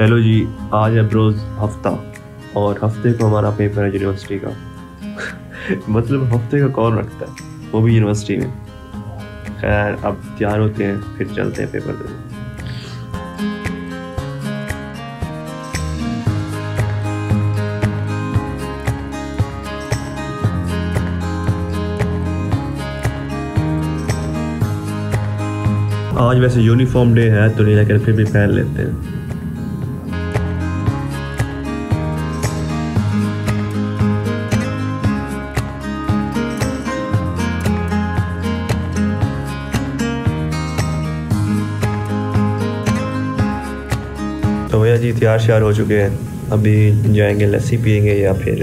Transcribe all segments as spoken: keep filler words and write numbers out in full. Hello जी, आज है Broz हफ्ता और हफ्ते को हमारा पेपर है यूनिवर्सिटी का। मतलब हफ्ते का कौन रखता है, वो भी यूनिवर्सिटी में। खैर, अब तैयार होते हैं, फिर चलते हैं पेपर देने। आज वैसे यूनिफॉर्म डे है तो नहीं, लेकिन फिर भी पहन लेते हैं। तो भैया जी तैयार श्यार हो चुके हैं, अभी जाएंगे लस्सी पियेंगे या फिर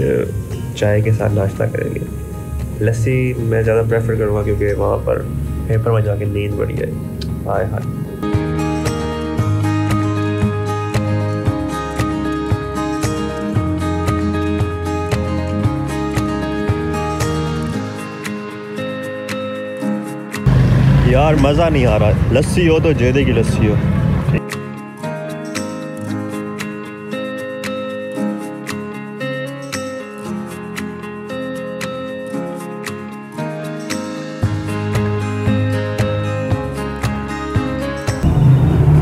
चाय के साथ नाश्ता करेंगे। लस्सी मैं ज़्यादा प्रेफर करूँगा क्योंकि वहाँ पर पेपर में जाके नींद बढ़ जाए। हाय हाय, यार मज़ा नहीं आ रहा। लस्सी हो तो जेदे की लस्सी हो।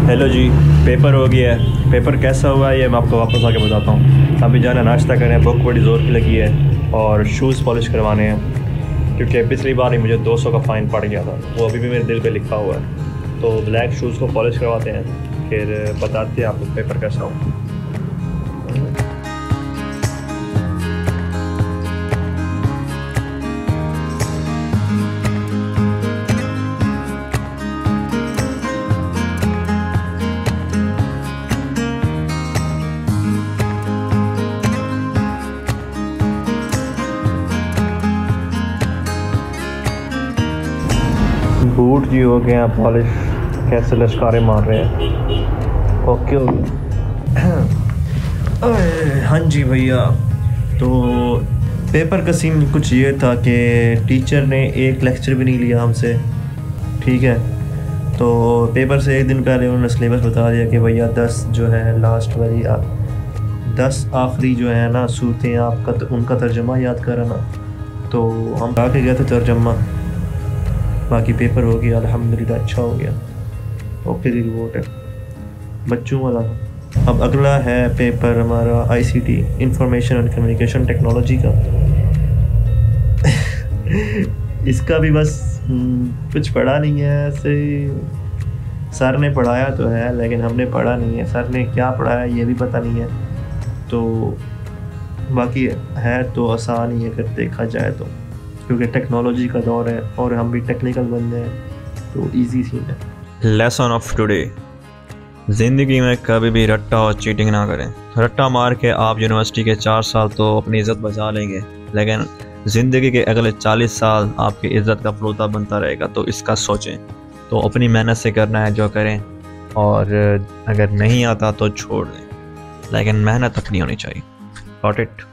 हेलो जी, पेपर हो गया है। पेपर कैसा हुआ है ये मैं आपको वापस आके बताता हूँ। अभी जाना नाश्ता करें, भूख बड़ी ज़ोर की लगी है और शूज़ पॉलिश करवाने हैं क्योंकि पिछली बार ही मुझे दो सौ का फ़ाइन पड़ गया था, वो अभी भी मेरे दिल पे लिखा हुआ है। तो ब्लैक शूज़ को पॉलिश करवाते हैं, फिर बताते हैं आपको पेपर कैसा हुआ। बूट जी हो गए हैं पॉलिश, कैसे लश्कारे मार रहे हैं। ओके हो गया। हाँ जी भैया, तो पेपर का सीन कुछ ये था कि टीचर ने एक लेक्चर भी नहीं लिया हमसे, ठीक है। तो पेपर से एक दिन पहले उन्होंने सिलेबस बता दिया कि भैया दस जो है लास्ट वाली आप दस आखिरी जो है ना सूरतें आपका तो उनका तर्जमा याद कराना। तो हम गा के गए थे तर्जमा। बाकी पेपर हो गया, अल्हम्दुलिल्लाह अच्छा हो गया। ओके जी, रिपोर्ट है बच्चों वाला। अब अगला है पेपर हमारा ICT, information and communication technology का। इसका भी बस कुछ पढ़ा नहीं है, ऐसे सर ने पढ़ाया तो है लेकिन हमने पढ़ा नहीं है। सर ने क्या पढ़ाया ये भी पता नहीं है। तो बाकी है तो आसान ही है अगर देखा जाए तो, क्योंकि टेक्नोलॉजी का दौर है और हम भी टेक्निकल बंदे हैं तो इजी सीन है। लेसन ऑफ टुडे, ज़िंदगी में कभी भी रट्टा और चीटिंग ना करें। रट्टा मार के आप यूनिवर्सिटी के चार साल तो अपनी इज़्ज़त बचा लेंगे, लेकिन ज़िंदगी के अगले चालीस साल आपकी इज़्ज़त का पलोता बनता रहेगा। तो इसका सोचें, तो अपनी मेहनत से करना है जो करें, और अगर नहीं आता तो छोड़ दें, लेकिन मेहनत अपनी होनी चाहिए। Got it.